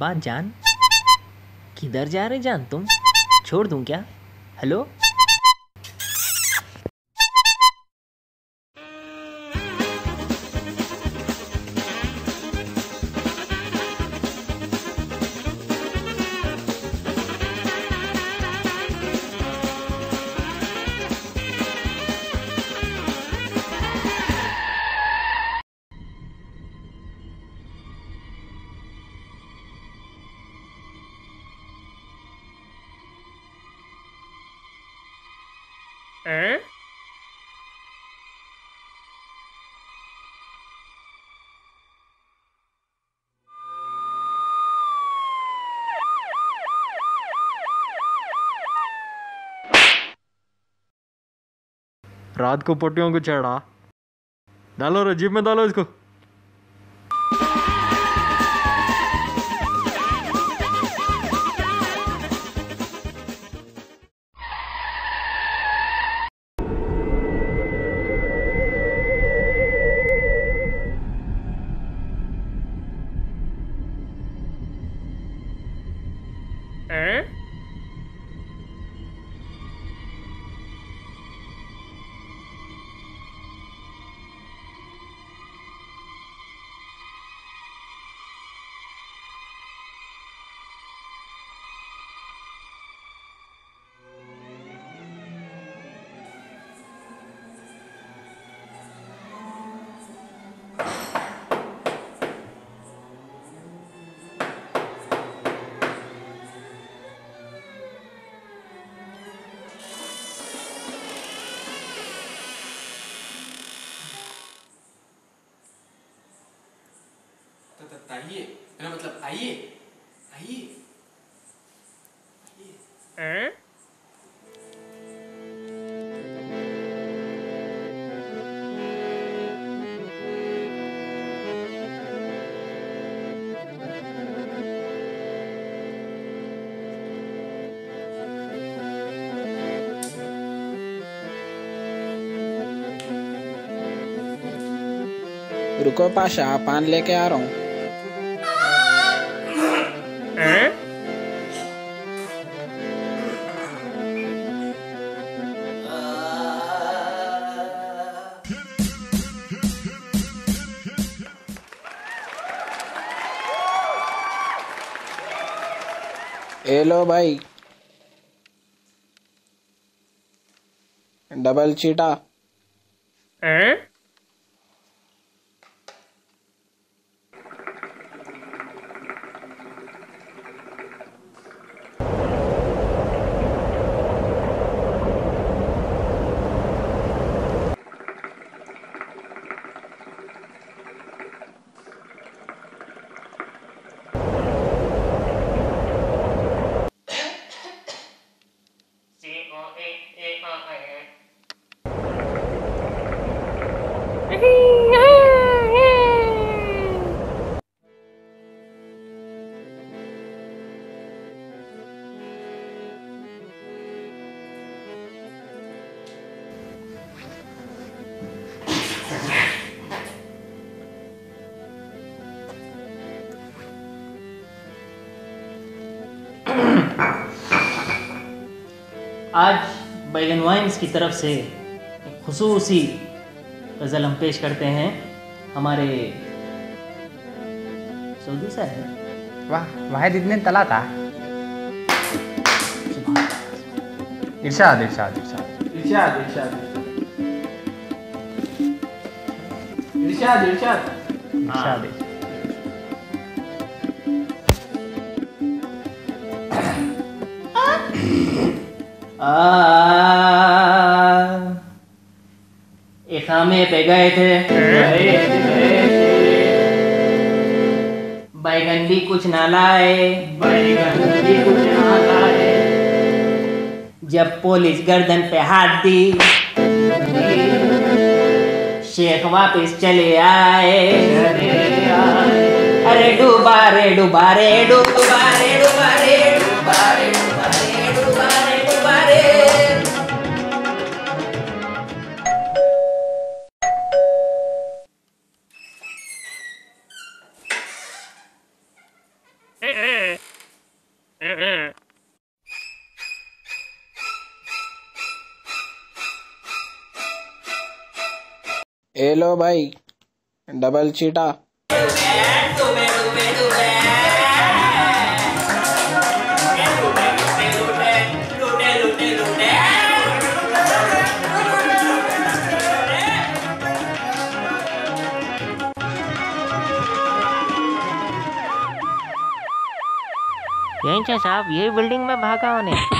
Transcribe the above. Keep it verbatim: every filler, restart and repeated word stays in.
अब्बा जान, किधर जा रहे जान तुम? छोड़ दूं क्या? हेलो। Eh? रात को पोटियों को चढ़ा। डालो रे, जीप में डालो इसको। Eh? आइए, मेरा मतलब आइए आइए। रुको पाशा, पान लेके आ रहा हूँ। हेलो भाई, डबल चीटा। ए? आज बैगन वाइन्स की तरफ से एक खुसूसी गज़ल हम पेश करते हैं। हमारे सऊदी साहब, वाह वाहिद इतने तला था। इरशाद इरशाद इरशाद इरशाद इरशाद इरशाद इरशाद इखामे पे गए थे, बैगन भी कुछ ना लाए, बैगन भी कुछ ना लाए। जब पुलिस गर्दन पे हाथ दी, शेख वापस चले आए। अरे डुबारे डुबारे डुबारे डुबारे डुबारे Hey, hey. ए लो भाई डबल चीटा। यहीं से साहब, यही बिल्डिंग में भागा उन्हें।